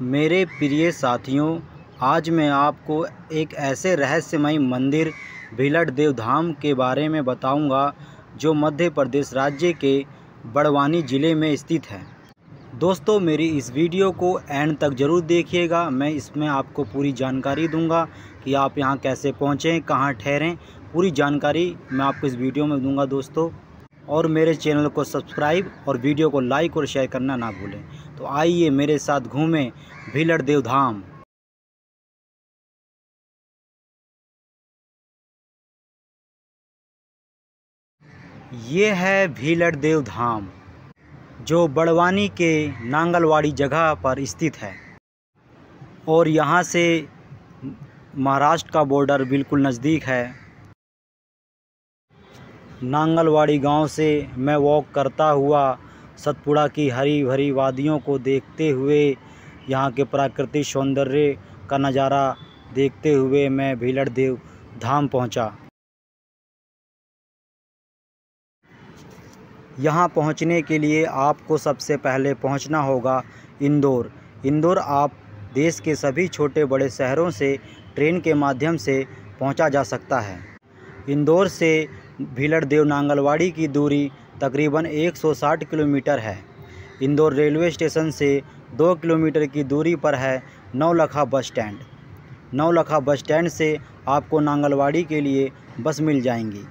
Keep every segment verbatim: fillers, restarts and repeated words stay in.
मेरे प्रिय साथियों, आज मैं आपको एक ऐसे रहस्यमयी मंदिर भीलट देवधाम के बारे में बताऊंगा जो मध्य प्रदेश राज्य के बड़वानी ज़िले में स्थित है। दोस्तों, मेरी इस वीडियो को एंड तक ज़रूर देखिएगा। मैं इसमें आपको पूरी जानकारी दूंगा कि आप यहां कैसे पहुंचें, कहां ठहरें, पूरी जानकारी मैं आपको इस वीडियो में दूंगा। दोस्तों, और मेरे चैनल को सब्सक्राइब और वीडियो को लाइक और शेयर करना ना भूलें। तो आइए मेरे साथ घूमें भीलट देवधाम। ये है भीलट देवधाम जो बड़वानी के नांगलवाड़ी जगह पर स्थित है और यहाँ से महाराष्ट्र का बॉर्डर बिल्कुल नज़दीक है। नांगलवाड़ी गांव से मैं वॉक करता हुआ सतपुड़ा की हरी भरी वादियों को देखते हुए, यहाँ के प्राकृतिक सौंदर्य का नज़ारा देखते हुए मैं भीलट देव धाम पहुँचा। यहाँ पहुँचने के लिए आपको सबसे पहले पहुँचना होगा इंदौर। इंदौर आप देश के सभी छोटे बड़े शहरों से ट्रेन के माध्यम से पहुँचा जा सकता है। इंदौर से भीलट देव नांगलवाड़ी की दूरी तकरीबन एक सौ साठ किलोमीटर है। इंदौर रेलवे स्टेशन से दो किलोमीटर की दूरी पर है Naulakha bus stand. Naulakha bus stand से आपको नांगलवाड़ी के लिए बस मिल जाएंगी।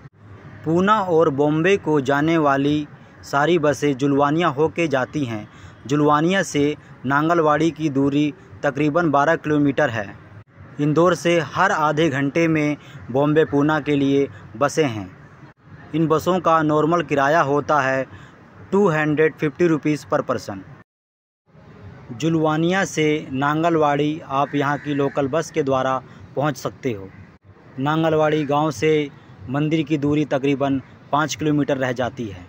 पूना और बॉम्बे को जाने वाली सारी बसें जुलवानिया होके जाती हैं। जुलवानिया से नांगलवाड़ी की दूरी तकरीबन बारह किलोमीटर है। इंदौर से हर आधे घंटे में बॉम्बे पूना के लिए बसें हैं। इन बसों का नॉर्मल किराया होता है two hundred fifty rupees per person. Julwania से नांगलवाड़ी आप यहाँ की लोकल बस के द्वारा पहुँच सकते हो। नांगलवाड़ी गाँव से मंदिर की दूरी तकरीबन पाँच किलोमीटर रह जाती है।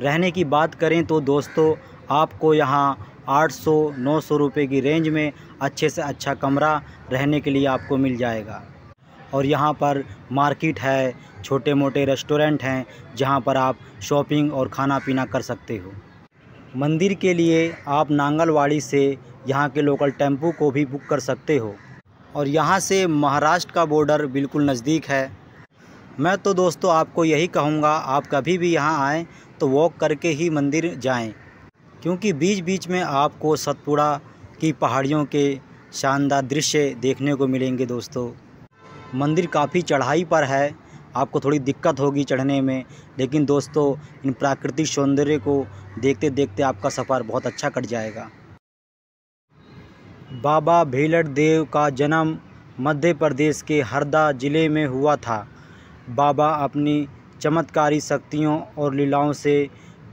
रहने की बात करें तो दोस्तों, आपको यहाँ आठ सौ नौ सौ रुपये की रेंज में अच्छे से अच्छा कमरा रहने के लिए आपको मिल जाएगा। और यहाँ पर मार्केट है, छोटे मोटे रेस्टोरेंट हैं जहाँ पर आप शॉपिंग और खाना पीना कर सकते हो। मंदिर के लिए आप नांगलवाड़ी से यहाँ के लोकल टेम्पो को भी बुक कर सकते हो और यहाँ से महाराष्ट्र का बॉर्डर बिल्कुल नज़दीक है। मैं तो दोस्तों आपको यही कहूँगा, आप कभी भी यहाँ आएँ तो वॉक करके ही मंदिर जाएं, क्योंकि बीच बीच में आपको सतपुड़ा की पहाड़ियों के शानदार दृश्य देखने को मिलेंगे। दोस्तों, मंदिर काफ़ी चढ़ाई पर है, आपको थोड़ी दिक्कत होगी चढ़ने में, लेकिन दोस्तों इन प्राकृतिक सौंदर्य को देखते देखते आपका सफ़र बहुत अच्छा कट जाएगा। बाबा भीलट देव का जन्म मध्य प्रदेश के हरदा ज़िले में हुआ था। बाबा अपनी चमत्कारी शक्तियों और लीलाओं से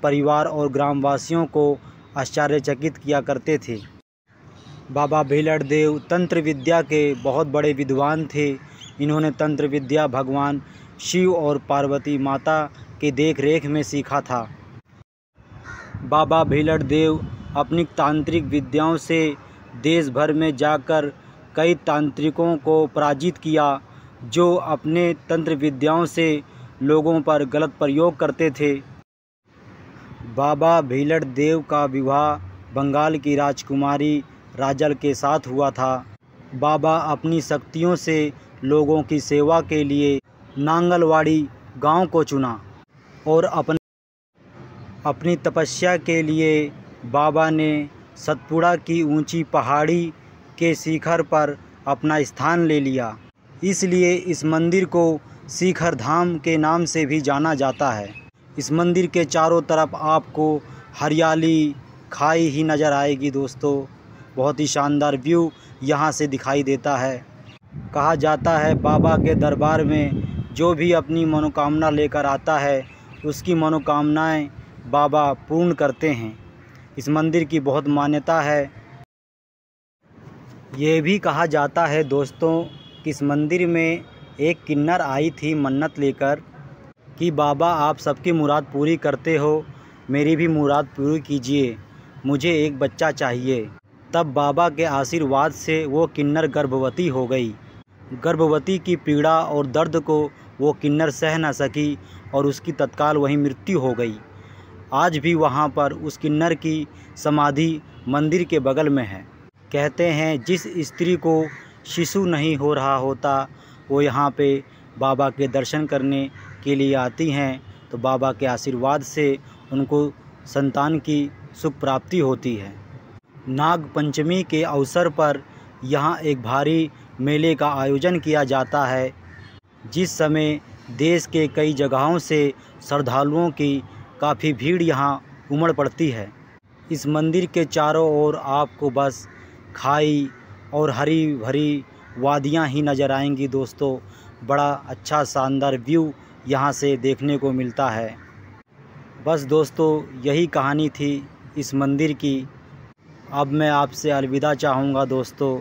परिवार और ग्रामवासियों को आश्चर्यचकित किया करते थे। बाबा भीलट देव तंत्र विद्या के बहुत बड़े विद्वान थे। इन्होंने तंत्र विद्या भगवान शिव और पार्वती माता की देखरेख में सीखा था। बाबा भीलट देव अपनी तांत्रिक विद्याओं से देश भर में जाकर कई तांत्रिकों को पराजित किया जो अपने तंत्र विद्याओं से लोगों पर गलत प्रयोग करते थे। बाबा भीलट देव का विवाह बंगाल की राजकुमारी राजल के साथ हुआ था। बाबा अपनी शक्तियों से लोगों की सेवा के लिए नांगलवाड़ी गांव को चुना और अपने अपनी तपस्या के लिए बाबा ने सतपुड़ा की ऊंची पहाड़ी के शिखर पर अपना स्थान ले लिया। इसलिए इस मंदिर को शिखर धाम के नाम से भी जाना जाता है। इस मंदिर के चारों तरफ आपको हरियाली खाई ही नज़र आएगी। दोस्तों, बहुत ही शानदार व्यू यहाँ से दिखाई देता है। कहा जाता है बाबा के दरबार में जो भी अपनी मनोकामना लेकर आता है उसकी मनोकामनाएं बाबा पूर्ण करते हैं। इस मंदिर की बहुत मान्यता है। ये भी कहा जाता है दोस्तों, इस मंदिर में एक किन्नर आई थी मन्नत लेकर कि बाबा आप सबकी मुराद पूरी करते हो, मेरी भी मुराद पूरी कीजिए, मुझे एक बच्चा चाहिए। तब बाबा के आशीर्वाद से वो किन्नर गर्भवती हो गई। गर्भवती की पीड़ा और दर्द को वो किन्नर सह न सकी और उसकी तत्काल वहीं मृत्यु हो गई। आज भी वहाँ पर उस किन्नर की समाधि मंदिर के बगल में है। कहते हैं जिस स्त्री को शिशु नहीं हो रहा होता वो यहाँ पे बाबा के दर्शन करने के लिए आती हैं तो बाबा के आशीर्वाद से उनको संतान की सुख प्राप्ति होती है। नाग पंचमी के अवसर पर यहाँ एक भारी मेले का आयोजन किया जाता है जिस समय देश के कई जगहों से श्रद्धालुओं की काफ़ी भीड़ यहाँ उमड़ पड़ती है। इस मंदिर के चारों ओर आपको बस खाई और हरी भरी वादियाँ ही नज़र आएंगी। दोस्तों, बड़ा अच्छा शानदार व्यू यहाँ से देखने को मिलता है। बस दोस्तों, यही कहानी थी इस मंदिर की। अब मैं आपसे अलविदा चाहूँगा दोस्तों,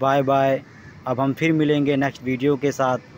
बाय बाय। अब हम फिर मिलेंगे नेक्स्ट वीडियो के साथ।